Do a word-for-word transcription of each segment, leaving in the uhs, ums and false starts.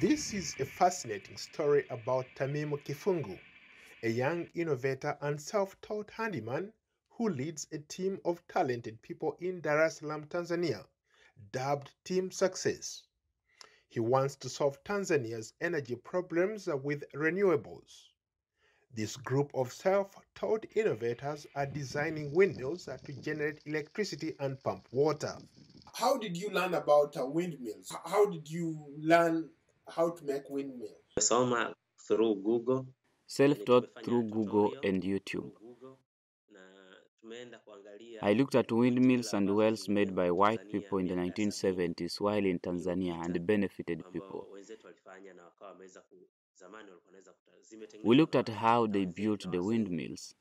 This is a fascinating story about Tamimu Kifungu, a young innovator and self-taught handyman who leads a team of talented people in Dar es Salaam, Tanzania, dubbed Team Success. He wants to solve Tanzania's energy problems with renewables. This group of self-taught innovators are designing windmills to generate electricity and pump water. How did you learn about windmills? How did you learn how to make windmills? Through Google. Self-taught through Google and YouTube. I looked at windmills and wells made by white people in the nineteen seventies while in Tanzania and benefited people. We looked at how they built the windmills.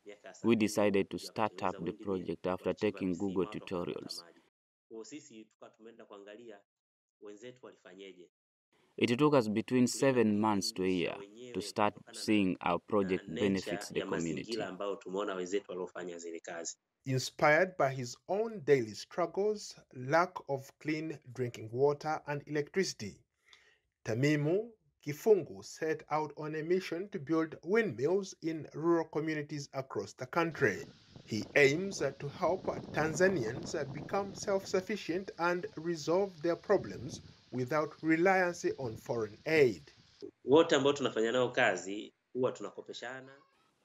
We decided to start up the project after taking Google tutorials. It took us between seven months to a year to start seeing our project benefits the community. Inspired by his own daily struggles, lack of clean drinking water and electricity, Tamimu Kifungu set out on a mission to build windmills in rural communities across the country. He aims to help Tanzanians become self-sufficient and resolve their problems without reliance on foreign aid.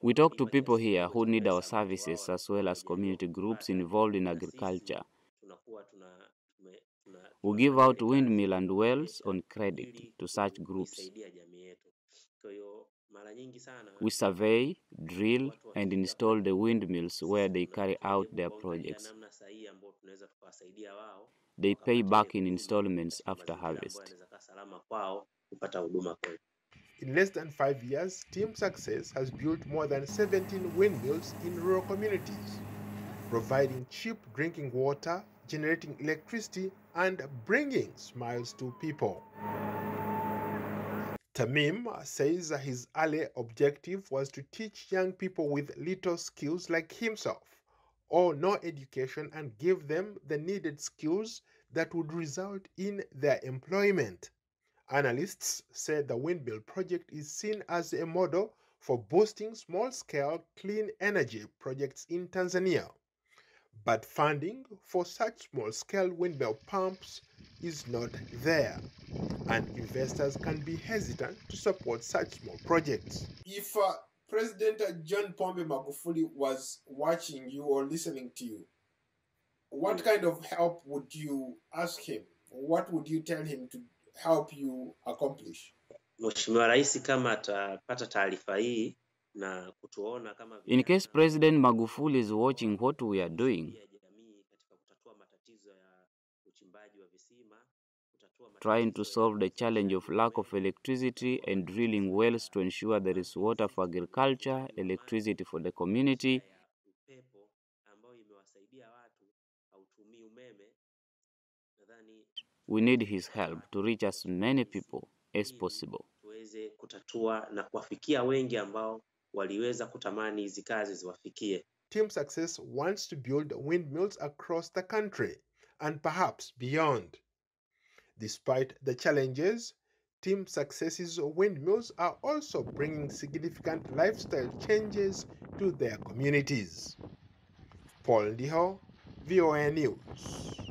We talk to people here who need our services as well as community groups involved in agriculture. We give out windmill and wells on credit to such groups. We survey, drill, and install the windmills where they carry out their projects. They pay back in installments after harvest. In less than five years, Team Success has built more than seventeen windmills in rural communities, providing cheap drinking water, generating electricity, and bringing smiles to people. Tamim says his early objective was to teach young people with little skills like himself, or no education, and give them the needed skills that would result in their employment. Analysts said the windmill project is seen as a model for boosting small-scale clean energy projects in Tanzania. But funding for such small-scale windmill pumps is not there, and investors can be hesitant to support such small projects. If uh, President John Pombe Magufuli was watching you or listening to you, what kind of help would you ask him? What would you tell him to help you accomplish? In case President Magufuli is watching what we are doing, trying to solve the challenge of lack of electricity and drilling wells to ensure there is water for agriculture, electricity for the community, we need his help to reach as many people as possible. Team Success wants to build windmills across the country and perhaps beyond. Despite the challenges, Team Success's windmills are also bringing significant lifestyle changes to their communities. Paul Ndiho, V O A News.